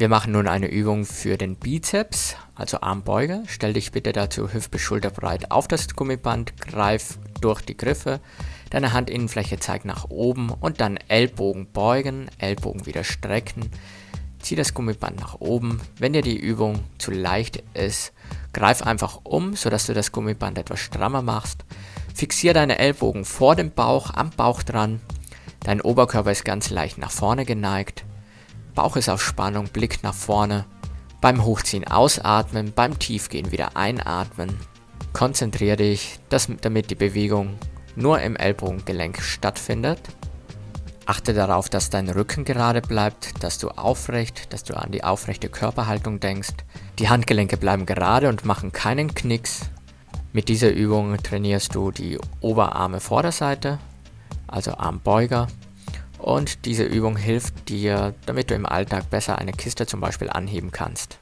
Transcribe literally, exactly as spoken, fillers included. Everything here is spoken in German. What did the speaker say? Wir machen nun eine Übung für den Bizeps, also Armbeuge. Stell dich bitte dazu Hüft- bis Schulterbreit auf das Gummiband, greif durch die Griffe, deine Handinnenfläche zeigt nach oben und dann Ellbogen beugen, Ellbogen wieder strecken. Zieh das Gummiband nach oben. Wenn dir die Übung zu leicht ist, greif einfach um, sodass du das Gummiband etwas strammer machst. Fixier deine Ellbogen vor dem Bauch, am Bauch dran. Dein Oberkörper ist ganz leicht nach vorne geneigt. Bauch ist auf Spannung, Blick nach vorne. Beim Hochziehen ausatmen, beim Tiefgehen wieder einatmen. Konzentrier dich, dass, damit die Bewegung nur im Ellbogengelenk stattfindet. Achte darauf, dass dein Rücken gerade bleibt, dass du aufrecht, dass du an die aufrechte Körperhaltung denkst. Die Handgelenke bleiben gerade und machen keinen Knicks. Mit dieser Übung trainierst du die Oberarme Vorderseite, also Armbeuger. Und diese Übung hilft dir, damit du im Alltag besser eine Kiste zum Beispiel anheben kannst.